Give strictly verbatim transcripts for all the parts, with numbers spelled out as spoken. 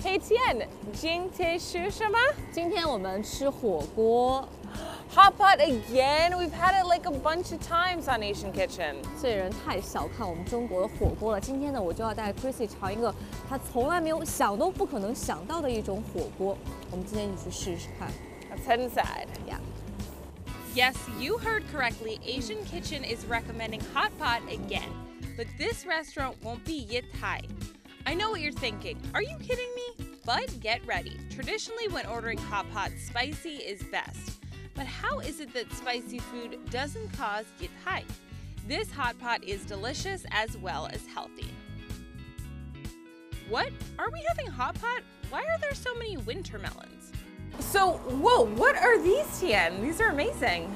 Hey Tien, Jing Te Shu Shama? Hot pot again? We've had it like a bunch of times on Asian Kitchen. 这人太小看我们中国的火锅了。今天呢，我就要带 Chrissy 尝一个他从来没有想都不可能想到的一种火锅。我们今天就去试试看。Let's head inside. Yeah. Yes, you heard correctly. Asian Kitchen is recommending hot pot again, but this restaurant won't be yit hei. I know what you're thinking. Are you kidding me? But get ready. Traditionally, when ordering hot pot, spicy is best. But how is it that spicy food doesn't cause yit hei? This hot pot is delicious as well as healthy. What? Are we having hot pot? Why are there so many winter melons? So, whoa, what are these, Tien? These are amazing.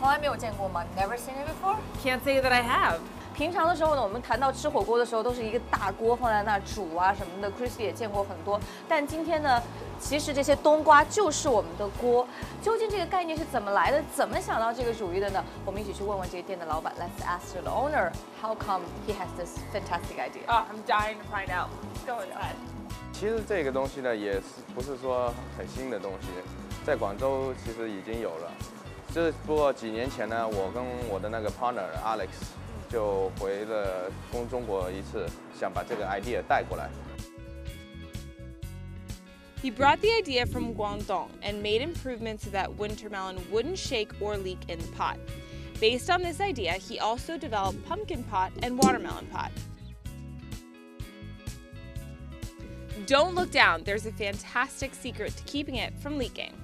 Never seen it before? Can't say that I have. 平常的时候呢，我们谈到吃火锅的时候，都是一个大锅放在那煮啊什么的。Chrissy 也见过很多，但今天呢，其实这些冬瓜就是我们的锅。究竟这个概念是怎么来的？怎么想到这个主意的呢？我们一起去问问这个店的老板。Let's ask the owner how come he has this fantastic idea. Oh, I'm dying to find out. Let's go inside. 其实这个东西呢，也是不是说很新的东西，在广州其实已经有了。这不过几年前呢，我跟我的那个 partner Alex。 就回了中中国一次，想把这个 idea 带过来。He brought the idea from Guangdong and made improvements so that winter melon wouldn't shake or leak in the pot. Based on this idea, he also developed pumpkin pot and watermelon pot. Don't look down. There's a fantastic secret to keeping it from leaking.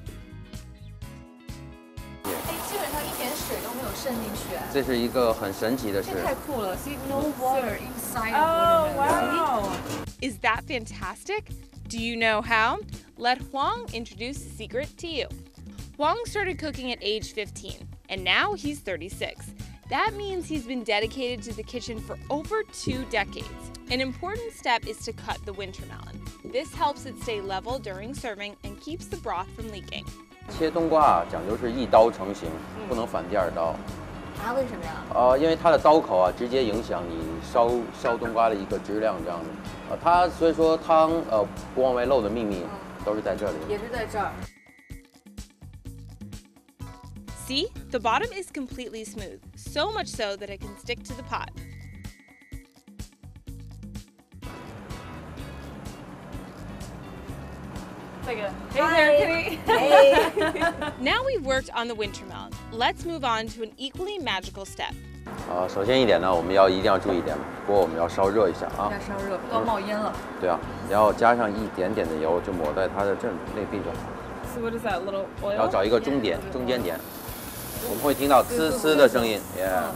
基本上一点水都没有渗进去。这是一个很神奇的事。这太酷了 ！See no water inside. Oh wow! Is that fantastic? Do you know how? Let Huang introduce the secret to you. Huang started cooking at age fifteen, and now he's thirty-six. That means he's been dedicated to the kitchen for over two decades. An important step is to cut the winter melon. This helps it stay level during serving and keeps the broth from leaking. 切冬瓜啊，讲究是一刀成型，不能反第二刀。啊？为什么呀？呃，因为它的刀口啊，直接影响你烧烧冬瓜的一个质量，这样子。啊，它所以说汤呃不往外漏的秘密都是在这里。也是在这儿。See, the bottom is completely smooth, so much so that it can stick to the pot. Like a, hey Hi. There, kitty. Hey. Now we've worked on the winter melon. Let's move on to an equally magical step. 呃，首先一点呢，我们要一定要注意一点，锅我们要烧热一下啊。要烧热，不要冒烟了。对啊，然后加上一点点的油，就抹在它的正内壁就好。So what is that little oil? 然后找一个中点，中间点。我们会听到呲呲的声音。Yeah.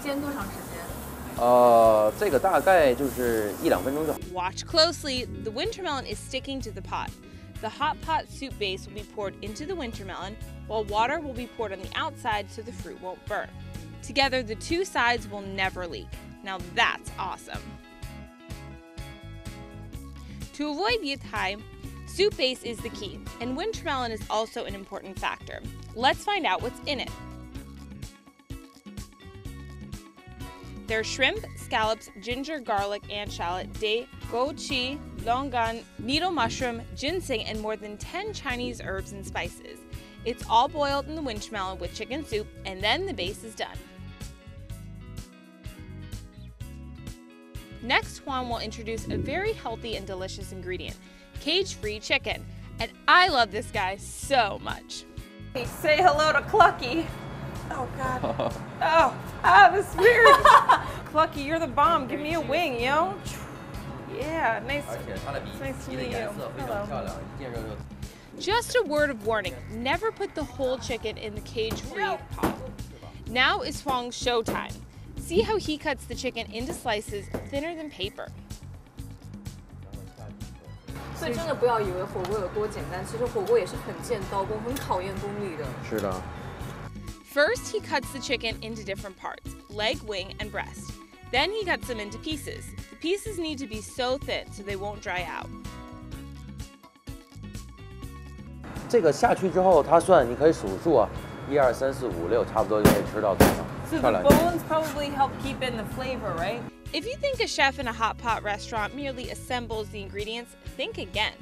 煎多长时间？ 呃，这个大概就是一两分钟就好。Watch closely. The winter melon is sticking to the pot. The hot pot soup base will be poured into the winter melon, while water will be poured on the outside so the fruit won't burn. Together, the two sides will never leak. Now that's awesome. To avoid yit hei, soup base is the key, and winter melon is also an important factor. Let's find out what's in it. They're shrimp, scallops, ginger, garlic, and shallot, date, gochujang, longan, needle mushroom, ginseng, and more than ten Chinese herbs and spices. It's all boiled in the winter melon with chicken soup, and then the base is done. Next, Huang will introduce a very healthy and delicious ingredient, cage-free chicken. And I love this guy so much. Say hello to Clucky. Oh, God. Oh, ah, this is weird. Clucky, you're the bomb. Give me a wing, yo. Yeah, nice, nice to meet you. Hello. Just a word of warning, never put the whole chicken in the cage-free pot. Now is Huang's showtime. See how he cuts the chicken into slices thinner than paper. 所以真的不要以为火锅有多简单，其实火锅也是很见刀工，很考验功力的。是的。 First, he cuts the chicken into different parts, leg, wing, and breast. Then he cuts them into pieces. The pieces need to be so thin so they won't dry out. 这个下去之后，它算你可以数数啊，一二三四五六，差不多就可以吃到底了。So the bones probably help keep in the flavor, right? If you think a chef in a hot pot restaurant merely assembles the ingredients, think again.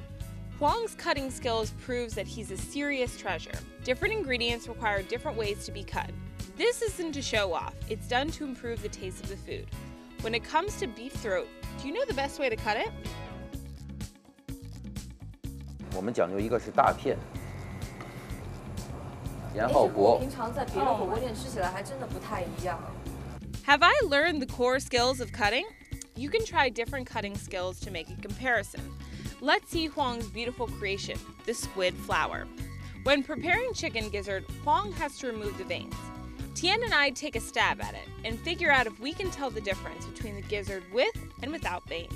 Huang's cutting skills proves that he's a serious treasure. Different ingredients require different ways to be cut. This isn't to show off, it's done to improve the taste of the food. When it comes to beef throat, do you know the best way to cut it? Have I learned the core skills of cutting? You can try different cutting skills to make a comparison. Let's see Huang's beautiful creation, the squid flower. When preparing chicken gizzard, Huang has to remove the veins. Tien and I take a stab at it and figure out if we can tell the difference between the gizzard with and without veins.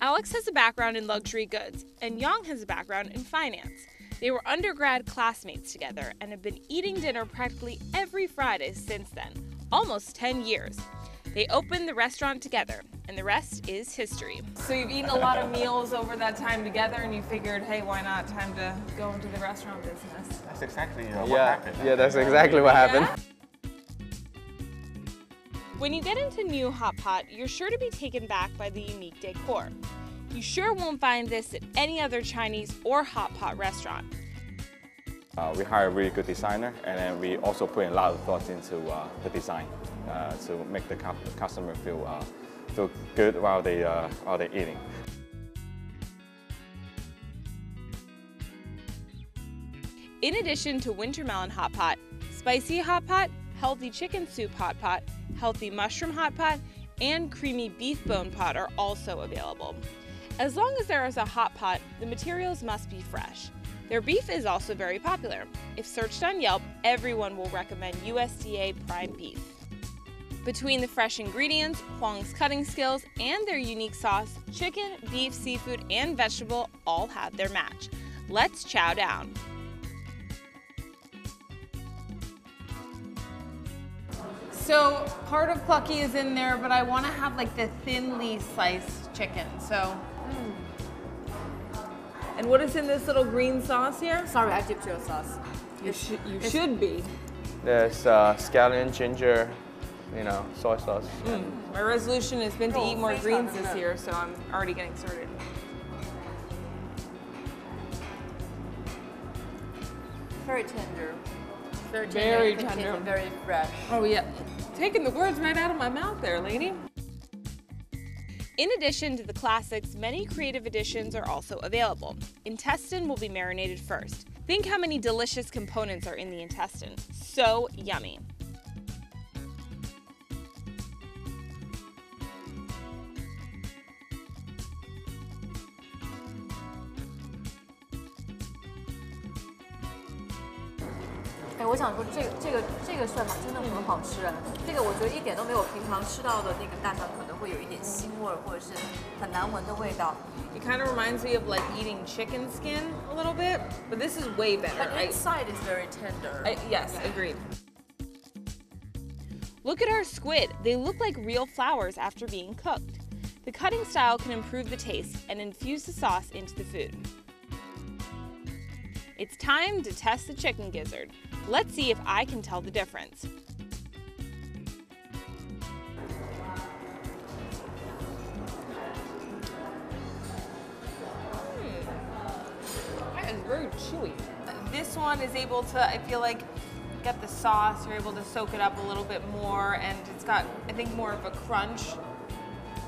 Alex has a background in luxury goods, and Yang has a background in finance. They were undergrad classmates together and have been eating dinner practically every Friday since then, almost ten years. They opened the restaurant together, and the rest is history. So you've eaten a lot of meals over that time together, and you figured, hey, why not? Time to go into the restaurant business. That's exactly uh, what yeah. happened. Yeah, that's exactly what happened. Yeah? When you get into Niu Hot Pot, you're sure to be taken back by the unique decor. You sure won't find this at any other Chinese or hot pot restaurant. Uh, we hire a really good designer, and then we also put in a lot of thoughts into uh, the design uh, to make the customer feel uh, feel good while they uh, while they're eating. In addition to winter melon hot pot, spicy hot pot, healthy chicken soup hot pot, healthy mushroom hot pot, and creamy beef bone pot are also available. As long as there is a hot pot, the materials must be fresh. Their beef is also very popular. If searched on Yelp, everyone will recommend U S D A Prime beef. Between the fresh ingredients, Huang's cutting skills, and their unique sauce, chicken, beef, seafood, and vegetable all have their match. Let's chow down. So part of Clucky is in there, but I want to have like the thinly sliced chicken, so. Mm. And what is in this little green sauce here? Sorry, I dipped your sauce. You, sh you should be. There's uh, scallion, ginger, you know, soy sauce. Mm. My resolution has been to eat more greens this year, so I'm already getting started. Very tender. Very tender. Very tender. Very fresh. Oh yeah. Taking the words right out of my mouth there, lady. In addition to the classics, many creative additions are also available. Intestine will be marinated first. Think how many delicious components are in the intestine. So yummy. It kind of reminds me of like eating chicken skin a little bit, but this is way better. But inside I, is very tender. I, yes, yeah. Agreed. Look at our squid. They look like real flowers after being cooked. The cutting style can improve the taste and infuse the sauce into the food. It's time to test the chicken gizzard. Let's see if I can tell the difference. Hmm. That is very chewy. This one is able to, I feel like, get the sauce, you're able to soak it up a little bit more, and it's got, I think, more of a crunch,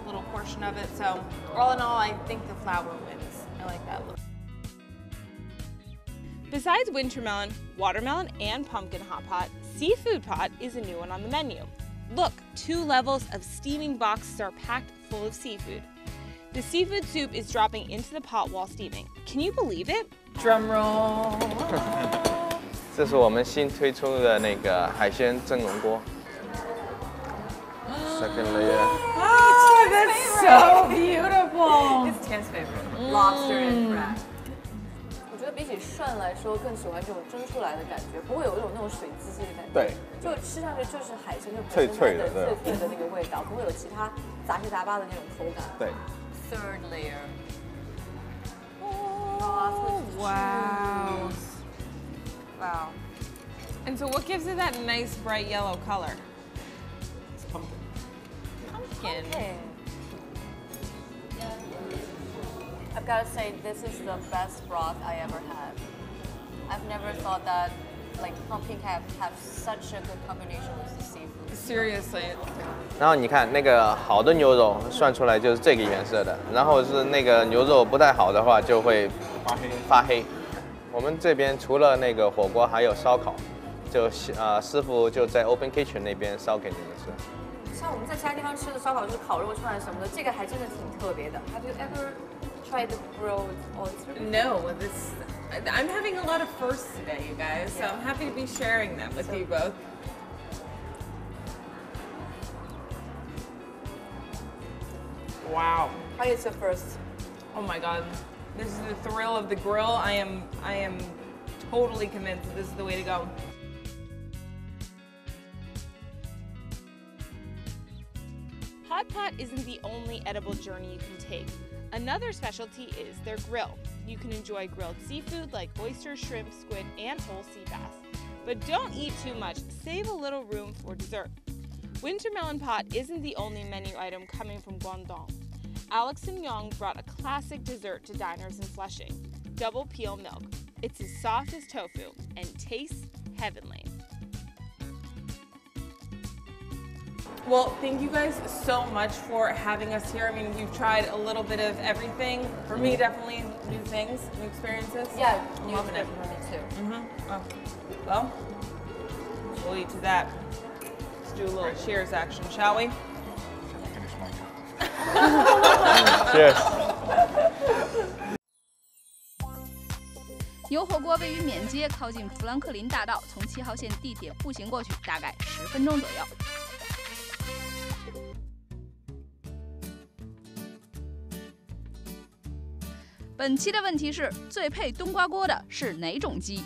little portion of it. So all in all, I think the flour wins. I like that look. Besides winter melon, watermelon, and pumpkin hot pot, seafood pot is a new one on the menu. Look, two levels of steaming boxes are packed full of seafood. The seafood soup is dropping into the pot while steaming. Can you believe it? Drum roll. This is our new second layer. Oh, that's so beautiful. It's Tien's favorite. Lobster and crab. 得比起涮来说，更喜欢这种蒸出来的感觉，不会有一种那种水滋滋的感觉。对，就吃上去就是海鲜就脆脆的、脆脆的那个味道，不会有其他杂七杂八的那种口感。对 ，third layer。Oh wow! Wow. And so, what gives it that nice bright yellow color? It's pumpkin. Pumpkin. Okay. I've got to say, this is the best broth I ever had. I've never thought that like pumpkin have have such a good combination with the seafood. Seriously. 然后你看那个好的牛肉涮出来就是这个颜色的，然后是那个牛肉不太好的话就会发黑。发黑。我们这边除了那个火锅，还有烧烤，就呃师傅就在 Open Kitchen 那边烧给你们吃。像我们在其他地方吃的烧烤就是烤肉串什么的，这个还真的挺特别的。Have you ever try the broth all through? No, this, I'm having a lot of firsts today, you guys, so yeah. I'm happy to be sharing them with so, you both. Wow. I get the first. Oh my God. This is the thrill of the grill. I am, I am totally convinced that this is the way to go. Hot pot isn't the only edible journey you can take. Another specialty is their grill. You can enjoy grilled seafood like oysters, shrimp, squid, and whole sea bass. But don't eat too much, save a little room for dessert. Winter melon pot isn't the only menu item coming from Guangdong. Alex and Yang brought a classic dessert to diners in Flushing, double peel milk. It's as soft as tofu and tastes heavenly. Well, thank you guys so much for having us here. I mean, we've tried a little bit of everything. For me, definitely new things, new experiences. Yeah, I'm loving it. Me too. Mm-hmm. Oh. Well, we'll eat to that. Let's do a little cheers action, shall we? Cheers. 牛火锅位于缅街，靠近富兰克林大道，从七号线地铁步行过去，大概十分钟左右。 本期的问题是最配冬瓜锅的是哪种鸡？